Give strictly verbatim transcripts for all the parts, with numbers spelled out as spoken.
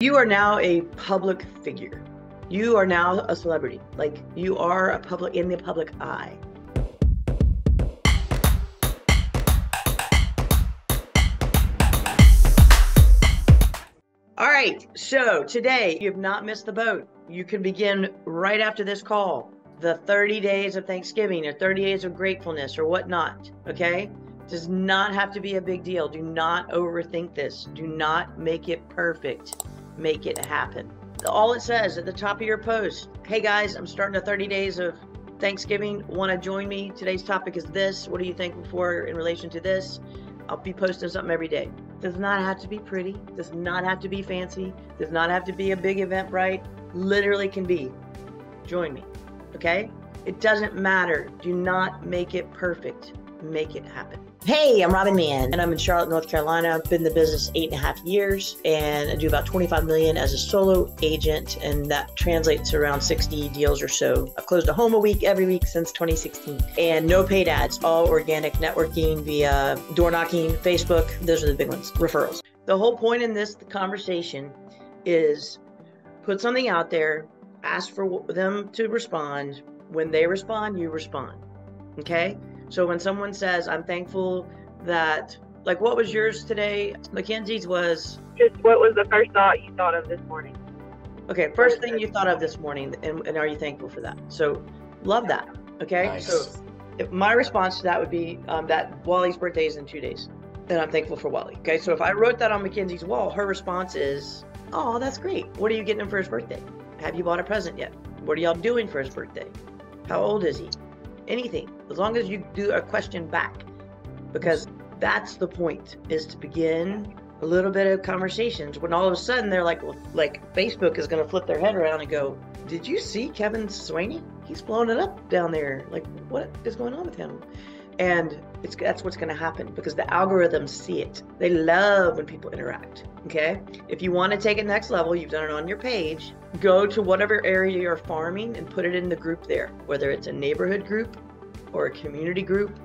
You are now a public figure. You are now a celebrity. Like, you are a public in the public eye. All right, so today you have not missed the boat. You can begin right after this call. The thirty days of Thanksgiving or thirty days of gratefulness or whatnot, okay? Does not have to be a big deal. Do not overthink this. Do not make it perfect. Make it happen. All it says at the top of your post, hey guys, I'm starting a thirty days of Thanksgiving. Want to join me? Today's topic is this. What are you thankful for in relation to this? I'll be posting something every day. Does not have to be pretty. Does not have to be fancy. Does not have to be a big event, right? Literally can be, join me, okay? It doesn't matter. Do not make it perfect. Make it happen. Hey, I'm Robin Mann, and I'm in Charlotte, North Carolina. I've been in the business eight and a half years, and I do about twenty-five million dollars as a solo agent, and that translates to around sixty deals or so. I've closed a home a week every week since twenty sixteen, and no paid ads, all organic networking via door knocking, Facebook. Those are the big ones, referrals. The whole point in this conversation is put something out there, ask for them to respond. When they respond, you respond, okay? So when someone says, I'm thankful that, like, what was yours today? Mackenzie's was? Just what was the first thought you thought of this morning? Okay, first thing you thought of this morning, and, and are you thankful for that? So love that, okay? Nice. So if my response to that would be um, that Wally's birthday is in two days, and I'm thankful for Wally, okay? So if I wrote that on Mackenzie's wall, her response is, oh, that's great. What are you getting him for his birthday? Have you bought a present yet? What are y'all doing for his birthday? How old is he? Anything, as long as you do a question back, because that's the point, is to begin a little bit of conversations when all of a sudden they're like, well, like Facebook is going to flip their head around and go, did you see Kevin Swaney? He's blowing it up down there. Like, what is going on with him? And it's, that's what's going to happen, because the algorithms see it. They love when people interact, okay? If you want to take it next level, you've done it on your page, go to whatever area you're farming and put it in the group there, whether it's a neighborhood group or a community group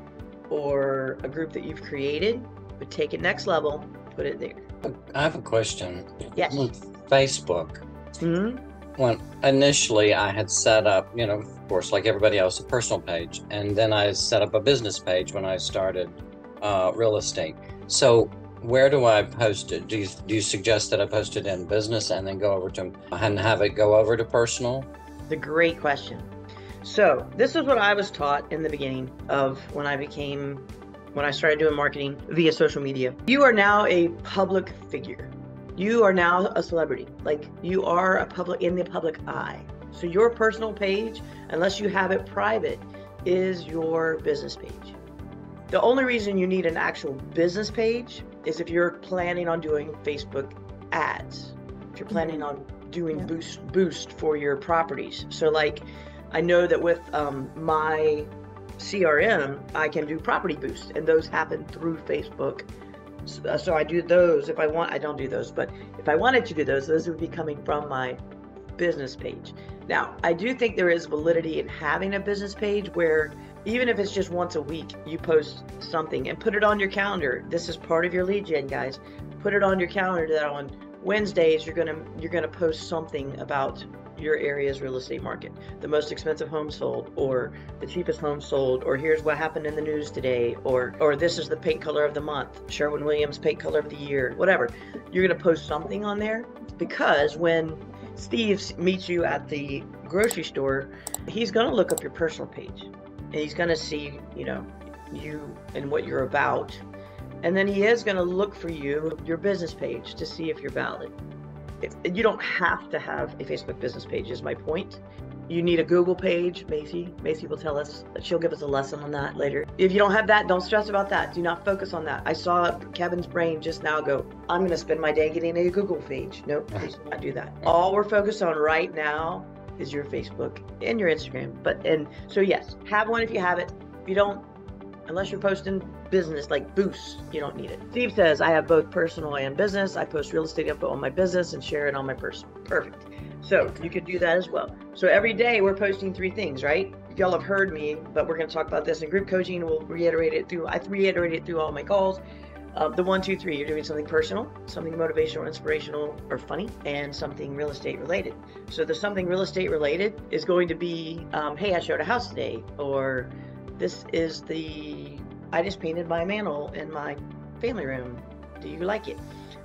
or a group that you've created, but take it next level, put it there. I have a question. Yes. With Facebook. Mm-hmm. When initially I had set up, you know, of course, like everybody else, a personal page, and then I set up a business page when I started uh, real estate. So where do I post it? Do you, do you suggest that I post it in business and then go over to and have it go over to personal? It's a great question. So this is what I was taught in the beginning of when I became, when I started doing marketing via social media. You are now a public figure. You are now a celebrity. Like, you are a public in the public eye. So your personal page, unless you have it private, is your business page. The only reason you need an actual business page is if you're planning on doing Facebook ads, if you're planning on doing yeah. boost boost for your properties. So, like, I know that with um, my C R M, I can do property boost, and those happen through Facebook. So, so I do those if I want. I don't do those, but if I wanted to do those, those would be coming from my business page. Now, I do think there is validity in having a business page where even if it's just once a week, you post something and put it on your calendar. This is part of your lead gen, guys. Put it on your calendar that on Wednesdays, you're gonna you're gonna post something about your area's real estate market, the most expensive home sold, or the cheapest home sold, or here's what happened in the news today, or or this is the paint color of the month, Sherwin Williams paint color of the year, whatever. You're gonna post something on there, because when Steve meets you at the grocery store, he's gonna look up your personal page, and he's gonna see, you know, you and what you're about, and then he is gonna look for you, your business page, to see if you're valid. If, you don't have to have a Facebook business page, is my point. You need a Google page. Macy, Macy will tell us, she'll give us a lesson on that later. If you don't have that, don't stress about that. Do not focus on that. I saw Kevin's brain just now go, I'm gonna spend my day getting a Google page. Nope, please do not do that. All we're focused on right now is your Facebook and your Instagram. But, and so yes, have one if you have it. If you don't, unless you're posting business, like boost, you don't need it. Steve says, I have both personal and business. I post real estate info on my business and share it on my personal. Perfect. So okay. You could do that as well. So every day we're posting three things, right? Y'all have heard me, but we're gonna talk about this in group coaching. We'll reiterate it through, I reiterate it through all my calls. Um, the one, two, three, you're doing something personal, something motivational, inspirational, or funny, and something real estate related. So the something real estate related is going to be, um, hey, I showed a house today, or this is the, I just painted my mantle in my family room. Do you like it?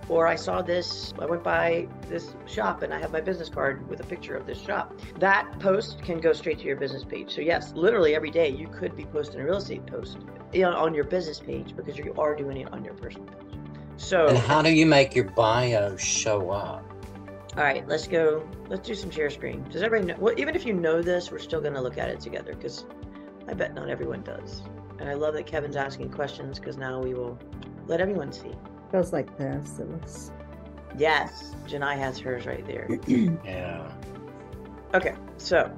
Or I saw this, I went by this shop and I have my business card with a picture of this shop. That post can go straight to your business page. So yes, literally every day you could be posting a real estate post on your business page because you are doing it on your personal page. So. And how do you make your bio show up? All right, let's go, let's do some share screen. Does everybody know, well, even if you know this, we're still gonna look at it together because I bet not everyone does. And I love that Kevin's asking questions because now we will let everyone see. Goes like this. It looks... Yes, Janai has hers right there. Yeah. Okay, so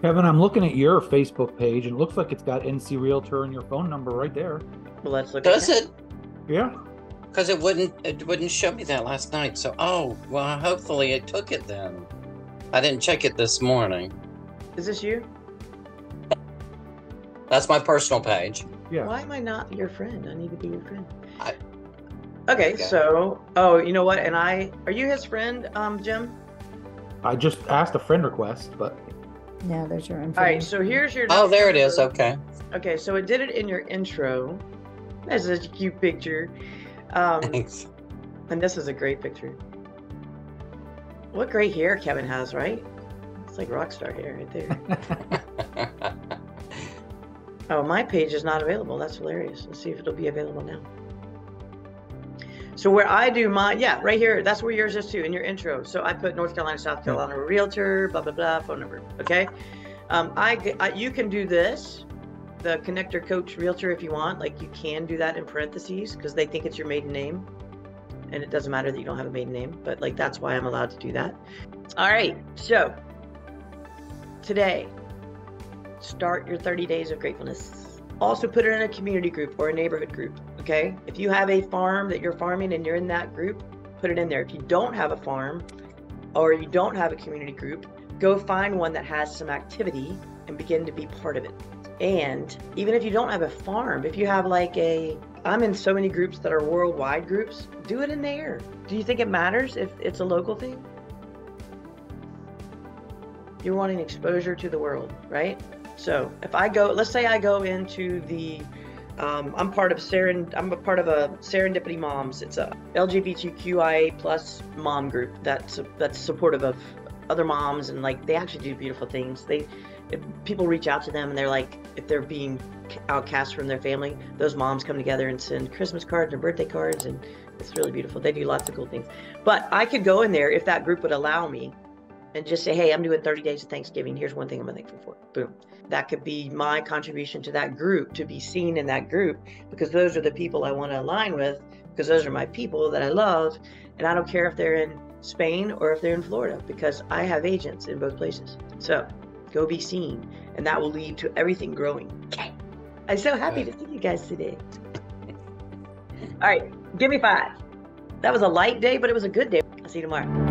Kevin, I'm looking at your Facebook page and it looks like it's got N C Realtor and your phone number right there. Well, let's look. Does at it? That. Yeah. Because it wouldn't. It wouldn't show me that last night. So, oh well. Hopefully, it took it then. I didn't check it this morning. Is this you? That's my personal page. Yeah. Why am I not your friend? I need to be your friend. I, okay, okay, so, oh, you know what? And I, are you his friend, um, Jim? I just asked a friend request, but. Yeah, there's your info. All right, so here's your. Oh, there it is. Okay. Okay, so it did it in your intro. That's such a cute picture. Um, Thanks. And this is a great picture. What great hair Kevin has, right? It's like rock star hair right there. Oh, my page is not available. That's hilarious. Let's see if it'll be available now. So where I do my, yeah, right here, that's where yours is too, in your intro. So I put North Carolina, South Carolina Realtor, blah, blah, blah, phone number, okay? Um, I, I you can do this, the connector coach realtor if you want, like you can do that in parentheses because they think it's your maiden name and it doesn't matter that you don't have a maiden name, but like that's why I'm allowed to do that. All right, so today, start your thirty days of gratefulness. Also put it in a community group or a neighborhood group, okay? If you have a farm that you're farming and you're in that group, put it in there. If you don't have a farm or you don't have a community group, go find one that has some activity and begin to be part of it. And even if you don't have a farm, if you have like a, I'm in so many groups that are worldwide groups, do it in there. Do you think it matters if it's a local thing? You're wanting exposure to the world, right? So if I go, let's say I go into the, um, I'm part of Seren, I'm a part of a Serendipity Moms. It's a L G B T Q I A plus mom group that's that's supportive of other moms and like they actually do beautiful things. They, if people reach out to them and they're like, if they're being outcast from their family, those moms come together and send Christmas cards and birthday cards and it's really beautiful. They do lots of cool things. But I could go in there if that group would allow me. And just say, hey, I'm doing thirty days of Thanksgiving. Here's one thing I'm thankful for. Boom. That could be my contribution to that group, to be seen in that group, because those are the people I want to align with, because those are my people that I love. And I don't care if they're in Spain or if they're in Florida, because I have agents in both places. So go be seen. And that will lead to everything growing. Okay. I'm so happy to see you guys today. All right. Give me five. That was a light day, but it was a good day. I'll see you tomorrow.